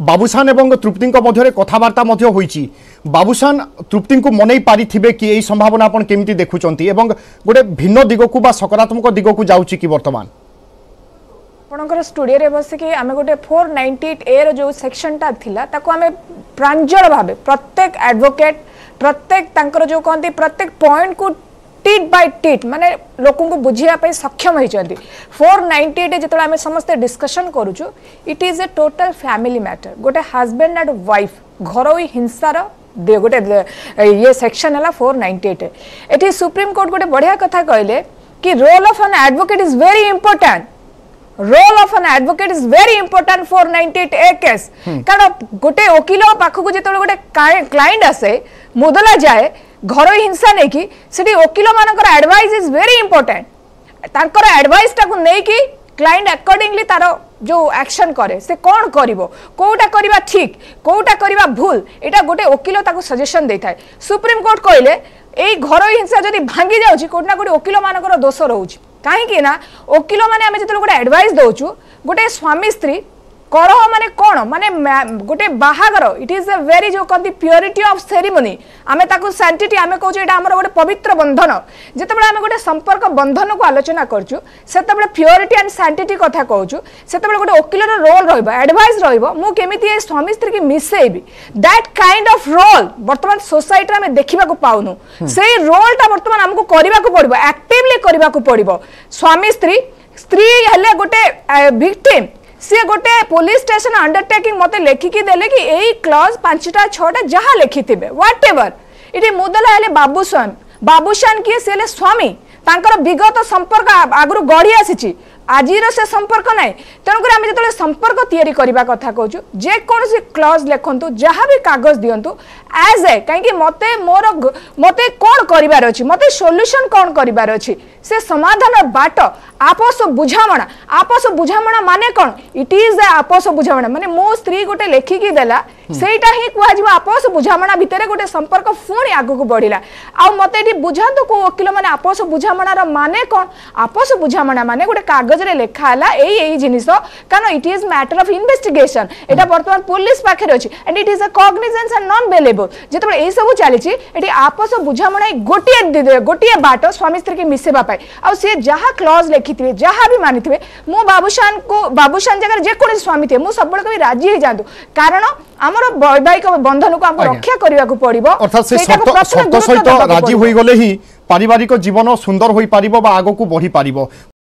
बाबूशान एवं तृप्ति मध्य कथबार्ता बाबूशान तृप्ति को मनई पारि कि यही संभावना आपन केमती देखुचंती एवं गोटे भिन्न दिगकू बा सकारात्मक दिगकू जाउची कि वर्तमान आपणकर स्टूडियो बसिक आम गोटे 498 ए रो जो सेक्शनटा थिला ताको आम प्रांजल भाव प्रत्येक एडवोकेट प्रत्येक तांकर जो कहते प्रत्येक पॉइंट को टीट बाय टीट माने लोकन को बुझाई सक्षम होती 498 जो आम समस्ते डिस्कसन करूचु it is a total family matter गोटे हजबैंड एंड वाइफ घरोई हिंसार गोटे ये सेक्शन है 498 एटी सुप्रीम कोर्ट गोटे बढ़िया कथा कहले कि role of an advocate is very important role of an advocate is very important 498 A case कारण गोटे वकिल पाखक जो गोटे क्लाइंट आसे मुदला जाए घर हिंसा नहीं कि सीटी वकिल मानकर एडवाइस इज वेरी इंपोर्टेंट तांकर एडवाइस टाकु नहीं कि क्लाइंट अकॉर्डिंगली तार जो एक्शन करे से कौन करिवो कोटा करिवा ठीक कोटा करिवा भूल एटा गोटे वकिल ताकु सजेशन देथाय सुप्रीम कोर्ट कहले एई घर हिंसा जदि भांगी जाउची कोटना गोटे वकिल मानकर दोष रहउची काहे कि ना वकिल माने आमे जतलो गोटे एडवाइस दउचू गोटे स्वामी स्त्री कर माने कौन माने गोटे बाहागर इट इज ए वेरी जो कहते प्योरीटी ऑफ सेरेमनी आम सैंटिटी आम कहे गोटे पवित्र बंधन जितेबाला आम गोटे संपर्क बंधन को आलोचना करचु से प्योरीटी एंड सैंटिटी कथा कहूँ से गोटे वकिलर रोल रहा एडवाइस रु केमी स्वामी स्त्री की मिसेबी दैट काइंड ऑफ रोल बर्तमान सोसाइटी आम देखा पाऊन से रोलटा बर्तमान आमको पड़ो एक्टिवली करने को पड़ो स्वामी स्त्री स्त्री हेल्ले गोटे विक्टिम सी गोटे पुलिस स्टेशन अंडरटेकिंग मत लेखिकी देले कि यही क्लज 5टा 6टा जहाँ लिखि थे व्हाट एवर इटे मुदला हेले बाबूशान बाबूशान किए सी स्वामी तांकर विगत संपर्क आगु गढ़ी आसी आज से संपर्क ना तेणुकर आम जो संपर्क या कथा कहूँ जेकोसी क्लज लिखतु जहाँ भी कागज दिंतु एज ए कहीं मत मोर मत कौन करार अच्छी मत सोल्यूशन कौन करार अच्छी से समाधान बाट आपोस बुझामणा माने कौन इट इज ए आपोस बुझामणा माने मो स्त्री गोटे लेखिकी देला सेटा ही कहुआ आपोस बुझामणा भितर गोटे संपर्क पुणी आगुक बढ़ला आ मत ये बुझातु को वकिल मैंने आपोस बुझामणार माने कौन आपोस बुझामणा माने गोटे कागज लेखाला यही जिनस कारण it is matter of investigation एटा बर्तमान पुलिस पाखे अच्छी and it is a cognizance and non bailable जिते यही सब चली आपोस बुझामणा गोटे बाट स्वामी स्त्री की मिसेबा आ सी जहाँ क्लज लिखि थे जहाँ भी मानी थे मो बाबूशान को बाबूशान जगह जेको स्वामी थे मुझे सब कभी राजी हो जातु कारण आमर वैवाहिक बंधन को आम रक्षा करने को पड़ो अर्थात राजी हो गले ही पारिवारिक जीवन सुंदर हो पार आग को बढ़ी पार।